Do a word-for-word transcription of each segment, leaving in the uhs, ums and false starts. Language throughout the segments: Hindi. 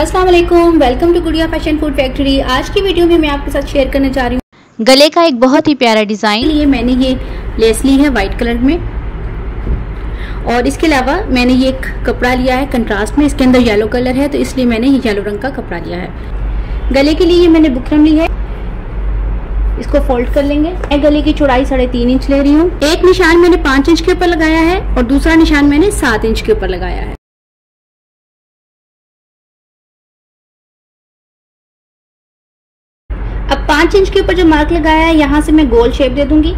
अस्सलाम वालेकुम, welcome to Gudiya fashion food factory. आज की वीडियो में मैं आपके साथ शेयर करने जा रही हूँ गले का एक बहुत ही प्यारा डिज़ाइन। ये मैंने ये लेस ली है वाइट कलर में, और इसके अलावा मैंने ये एक कपड़ा लिया है कंट्रास्ट में, इसके अंदर येलो कलर है तो इसलिए मैंने ये येलो रंग का कपड़ा लिया है। गले के लिए ये मैंने बुकरम ली है, इसको फोल्ड कर लेंगे। मैं गले की चौड़ाई साढ़े तीन इंच ले रही हूँ। एक निशान मैंने पाँच इंच के ऊपर लगाया है और दूसरा निशान मैंने सात इंच के ऊपर लगाया है। अब पाँच इंच के ऊपर जो मार्क लगाया है यहाँ से मैं गोल शेप दे दूंगी।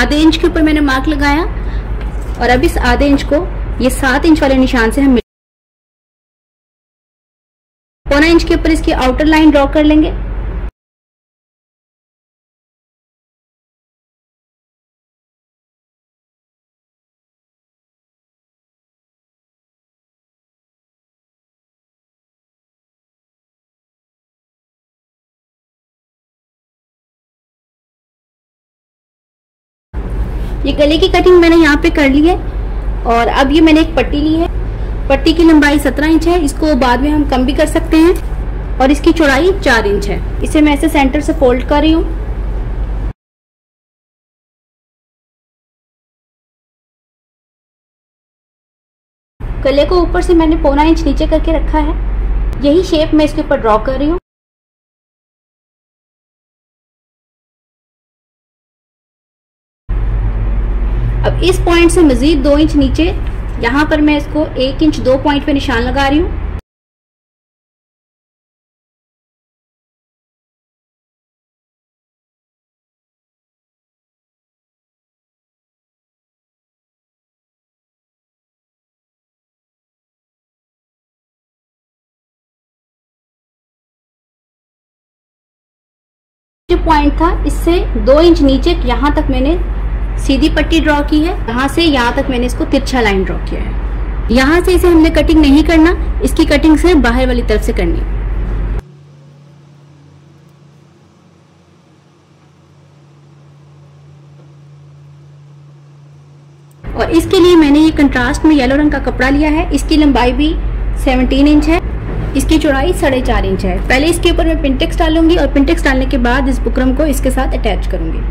आधे इंच के ऊपर मैंने मार्क लगाया और अब इस आधे इंच को ये सात इंच वाले निशान से हम पौना इंच के ऊपर इसकी आउटर लाइन ड्रॉ कर लेंगे। ये गले की कटिंग मैंने यहाँ पे कर ली है, और अब ये मैंने एक पट्टी ली है। पट्टी की लंबाई सत्रह इंच है, इसको बाद में हम कम भी कर सकते हैं, और इसकी चौड़ाई चार इंच है। इसे मैं ऐसे सेंटर से फोल्ड कर रही हूँ। गले को ऊपर से मैंने पौना इंच नीचे करके रखा है, यही शेप मैं इसके ऊपर ड्रॉ कर रही हूँ। अब इस पॉइंट से मजीद दो इंच नीचे यहाँ पर मैं इसको एक इंच दो पॉइंट पे निशान लगा रही हूँ। जो पॉइंट था इससे दो इंच नीचे यहाँ तक मैंने सीधी पट्टी ड्रॉ की है, यहाँ से यहाँ तक मैंने इसको तिरछा लाइन ड्रॉ किया है। यहाँ से इसे हमने कटिंग नहीं करना, इसकी कटिंग से बाहर वाली तरफ से करनी है। और इसके लिए मैंने ये कंट्रास्ट में येलो रंग का कपड़ा लिया है। इसकी लंबाई भी सत्रह इंच है, इसकी चौड़ाई साढ़े चार इंच है। पहले इसके ऊपर मैं पिंटेक्स डालूंगी और पिंटेक्स डालने के बाद इस बुकरम को इसके साथ अटैच करूंगी।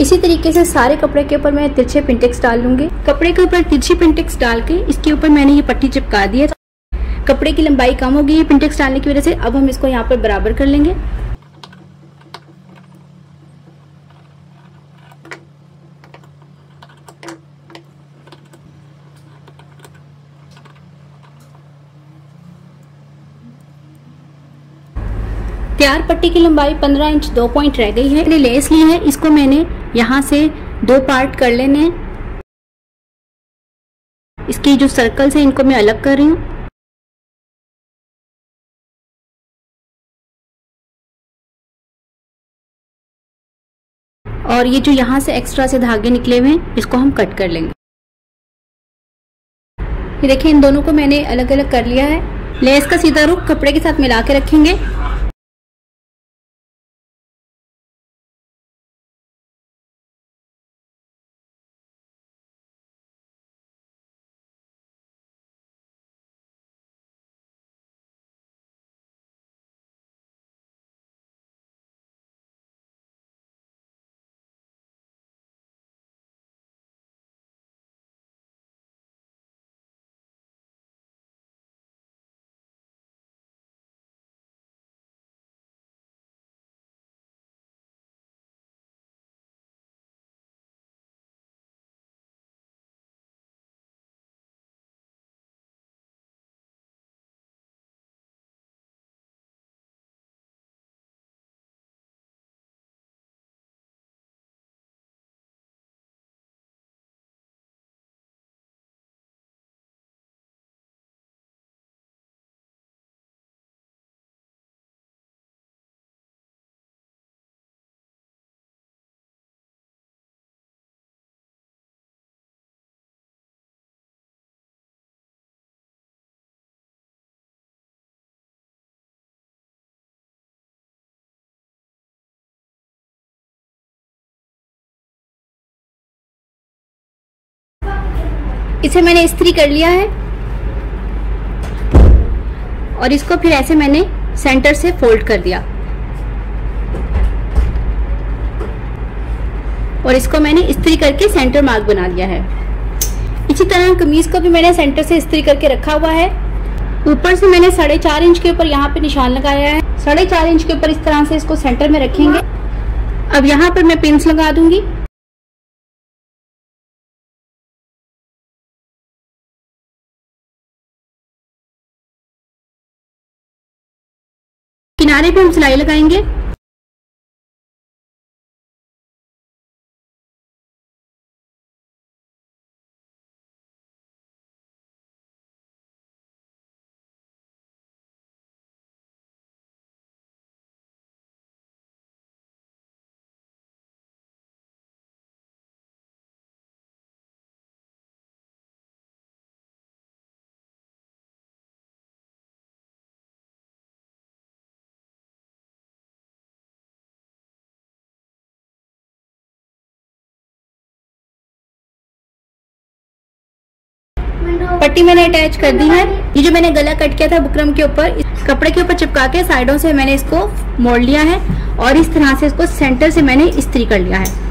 इसी तरीके से सारे कपड़े के ऊपर मैं तिरछे पिंटेक्स डाल लूंगी। कपड़े के ऊपर तिरछी पिंटेक्स डाल के इसके ऊपर मैंने ये पट्टी चिपका दी है। कपड़े की लंबाई कम होगी ये पिंटेक्स डालने की वजह से। अब हम इसको यहाँ पर बराबर कर लेंगे। तैयार पट्टी की लंबाई पंद्रह इंच दो पॉइंट रह गई है। लेस ली है, इसको मैंने यहाँ से दो पार्ट कर लेने हैं। इसकी जो सर्कल्स हैं इनको मैं अलग कर रही हूँ। और ये जो यहाँ से एक्स्ट्रा से धागे निकले हुए हैं इसको हम कट कर लेंगे। ये देखिए, इन दोनों को मैंने अलग अलग कर लिया है। लेस का सीधा रुख कपड़े के साथ मिला के रखेंगे। इसे मैंने इस्त्री कर लिया है और इसको फिर ऐसे मैंने सेंटर से फोल्ड कर दिया और इसको मैंने इस्त्री करके सेंटर मार्क बना लिया है। इसी तरह कमीज को भी मैंने सेंटर से इस्त्री करके रखा हुआ है। ऊपर से मैंने साढ़े चार इंच के ऊपर यहाँ पे निशान लगाया है। साढ़े चार इंच के ऊपर इस तरह से इसको सेंटर में रखेंगे। अब यहाँ पर मैं पिंस लगा दूंगी। किनारे पे हम सिलाई लगाएंगे। पट्टी मैंने अटैच कर दी है। ये जो मैंने गला कट किया था बुकरम के ऊपर, कपड़े के ऊपर चिपका के साइडों से मैंने इसको मोड़ लिया है और इस तरह से इसको सेंटर से मैंने इस्त्री कर लिया है।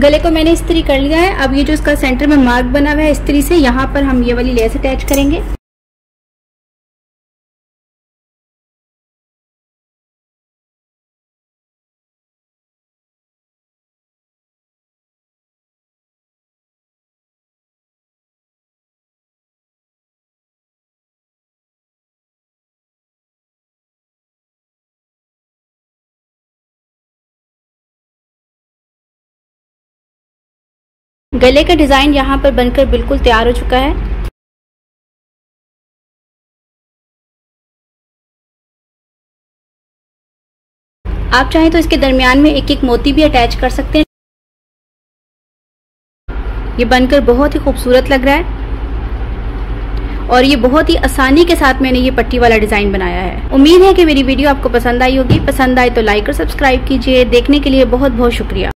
गले को मैंने इस्त्री कर लिया है। अब ये जो इसका सेंटर में मार्क बना हुआ है इस्त्री से, यहाँ पर हम ये वाली लेस अटैच करेंगे। गले का डिज़ाइन यहाँ पर बनकर बिल्कुल तैयार हो चुका है। आप चाहें तो इसके दरमियान में एक एक मोती भी अटैच कर सकते हैं। ये बनकर बहुत ही खूबसूरत लग रहा है और ये बहुत ही आसानी के साथ मैंने ये पट्टी वाला डिज़ाइन बनाया है। उम्मीद है कि मेरी वीडियो आपको पसंद आई होगी। पसंद आए तो लाइक और सब्सक्राइब कीजिए। देखने के लिए बहुत बहुत शुक्रिया।